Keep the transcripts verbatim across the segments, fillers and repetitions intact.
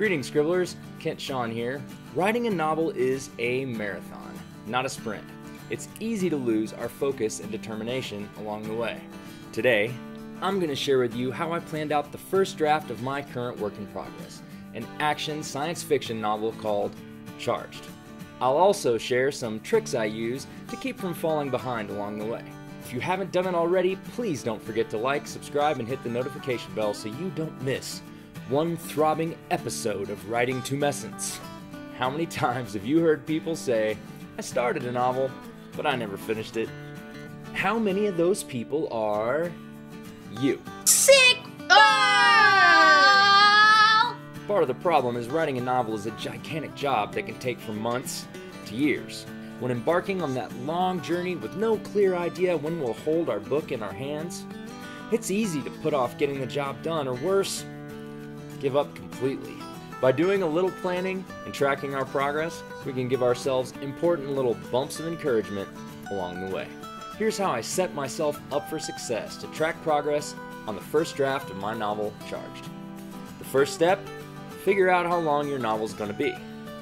Greetings, Scribblers. Kent Shawn here. Writing a novel is a marathon, not a sprint. It's easy to lose our focus and determination along the way. Today, I'm going to share with you how I planned out the first draft of my current work in progress, an action science fiction novel called Charged. I'll also share some tricks I use to keep from falling behind along the way. If you haven't done it already, please don't forget to like, subscribe, and hit the notification bell so you don't miss one throbbing episode of Writing to Messence. How many times have you heard people say, "I started a novel, but I never finished it"? How many of those people are you? Sick ball! Part of the problem is writing a novel is a gigantic job that can take from months to years. When embarking on that long journey with no clear idea when we'll hold our book in our hands, it's easy to put off getting the job done, or worse, give up completely. By doing a little planning and tracking our progress, we can give ourselves important little bumps of encouragement along the way. Here's how I set myself up for success to track progress on the first draft of my novel, Charged. The first step, figure out how long your novel's gonna be.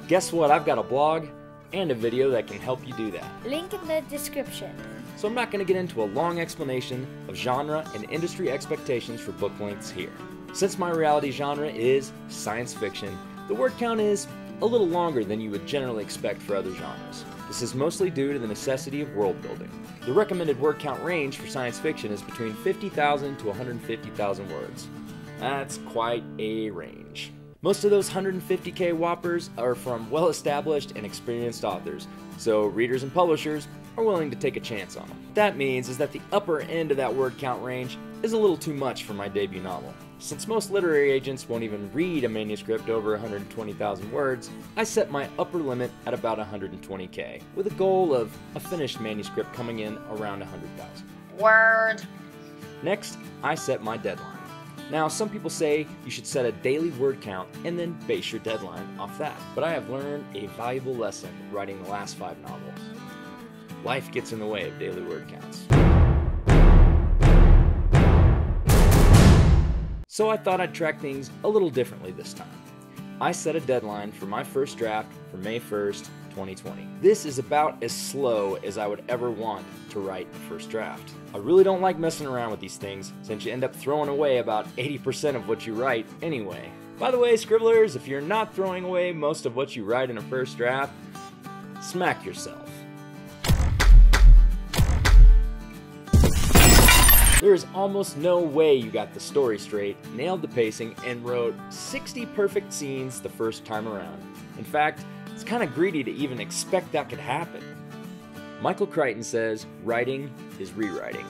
Guess what? I've got a blog and a video that can help you do that. Link in the description. So I'm not going to get into a long explanation of genre and industry expectations for book lengths here. Since my reality genre is science fiction, the word count is a little longer than you would generally expect for other genres. This is mostly due to the necessity of world building. The recommended word count range for science fiction is between fifty thousand to one hundred fifty thousand words. That's quite a range. Most of those one hundred fifty K whoppers are from well-established and experienced authors, so readers and publishers are willing to take a chance on them. What that means is that the upper end of that word count range is a little too much for my debut novel. Since most literary agents won't even read a manuscript over one hundred twenty thousand words, I set my upper limit at about one hundred twenty K, with a goal of a finished manuscript coming in around one hundred thousand. Word! Next, I set my deadline. Now, some people say you should set a daily word count and then base your deadline off that. But I have learned a valuable lesson writing the last five novels. Life gets in the way of daily word counts. So I thought I'd track things a little differently this time. I set a deadline for my first draft for May first, twenty twenty. This is about as slow as I would ever want to write the first draft. I really don't like messing around with these things, since you end up throwing away about eighty percent of what you write anyway. By the way, Scribblers, if you're not throwing away most of what you write in a first draft, smack yourself. There is almost no way you got the story straight, nailed the pacing, and wrote sixty perfect scenes the first time around. In fact, it's kind of greedy to even expect that could happen. Michael Crichton says, "Writing is rewriting."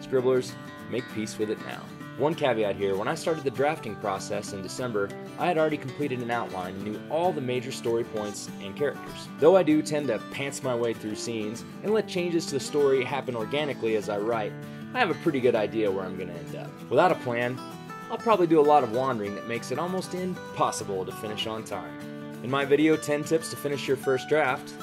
Scribblers, make peace with it now. One caveat here, when I started the drafting process in December, I had already completed an outline and knew all the major story points and characters. Though I do tend to pants my way through scenes and let changes to the story happen organically as I write, I have a pretty good idea where I'm going to end up. Without a plan, I'll probably do a lot of wandering that makes it almost impossible to finish on time. In my video, ten Tips to Finish Your First Draft,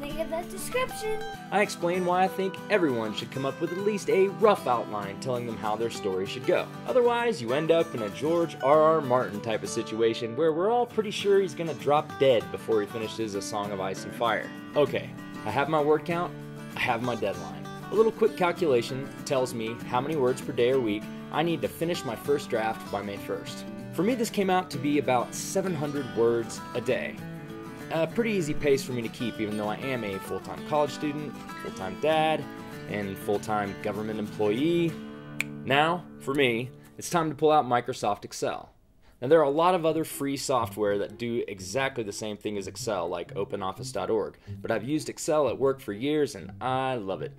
link in the description, I explain why I think everyone should come up with at least a rough outline telling them how their story should go. Otherwise, you end up in a George R R. Martin type of situation where we're all pretty sure he's going to drop dead before he finishes A Song of Ice and Fire. Okay, I have my word count, I have my deadline. A little quick calculation tells me how many words per day or week I need to finish my first draft by May first. For me, this came out to be about seven hundred words a day. A pretty easy pace for me to keep, even though I am a full-time college student, full-time dad, and full-time government employee. Now, for me, it's time to pull out Microsoft Excel. Now, there are a lot of other free software that do exactly the same thing as Excel, like open office dot org, but I've used Excel at work for years and I love it.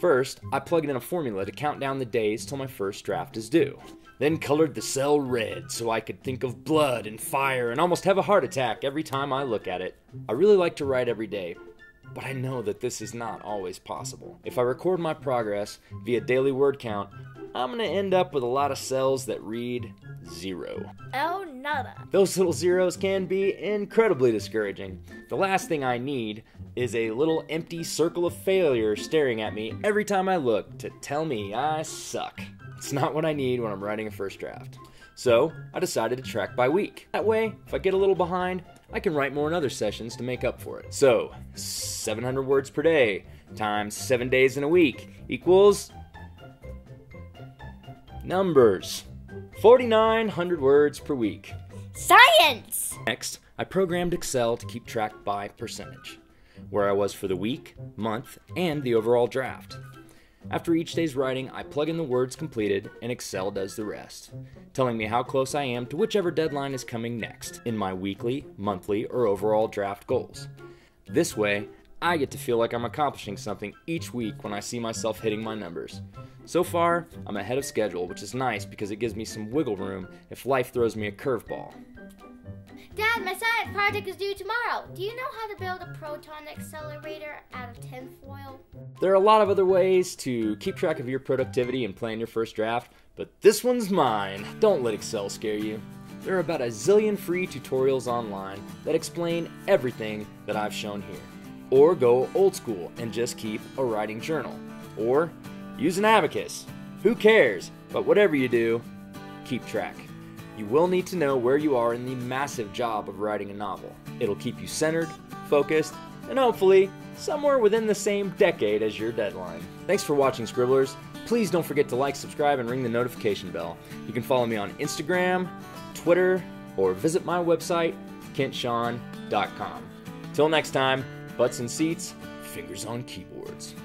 First, I plugged in a formula to count down the days till my first draft is due, then colored the cell red so I could think of blood and fire and almost have a heart attack every time I look at it. I really like to write every day, but I know that this is not always possible. If I record my progress via daily word count, I'm gonna end up with a lot of cells that read zero. Oh, nada. Those little zeros can be incredibly discouraging. The last thing I need is a little empty circle of failure staring at me every time I look to tell me I suck. It's not what I need when I'm writing a first draft. So I decided to track by week. That way, if I get a little behind, I can write more in other sessions to make up for it. So seven hundred words per day times seven days in a week equals numbers. forty-nine hundred words per week. Science! Next, I programmed Excel to keep track by percentage, where I was for the week, month, and the overall draft. After each day's writing, I plug in the words completed, and Excel does the rest, telling me how close I am to whichever deadline is coming next in my weekly, monthly, or overall draft goals. This way, I get to feel like I'm accomplishing something each week when I see myself hitting my numbers. So far, I'm ahead of schedule, which is nice because it gives me some wiggle room if life throws me a curveball. Dad, my science project is due tomorrow. Do you know how to build a proton accelerator out of tinfoil? There are a lot of other ways to keep track of your productivity and plan your first draft, but this one's mine. Don't let Excel scare you. There are about a zillion free tutorials online that explain everything that I've shown here. Or go old school and just keep a writing journal. Or use an abacus. Who cares? But whatever you do, keep track. You will need to know where you are in the massive job of writing a novel. It'll keep you centered, focused, and hopefully somewhere within the same decade as your deadline. Thanks for watching, Scribblers. Please don't forget to like, subscribe, and ring the notification bell. You can follow me on Instagram, Twitter, or visit my website, kent shawn dot com. Till next time, butts in seats, fingers on keyboards.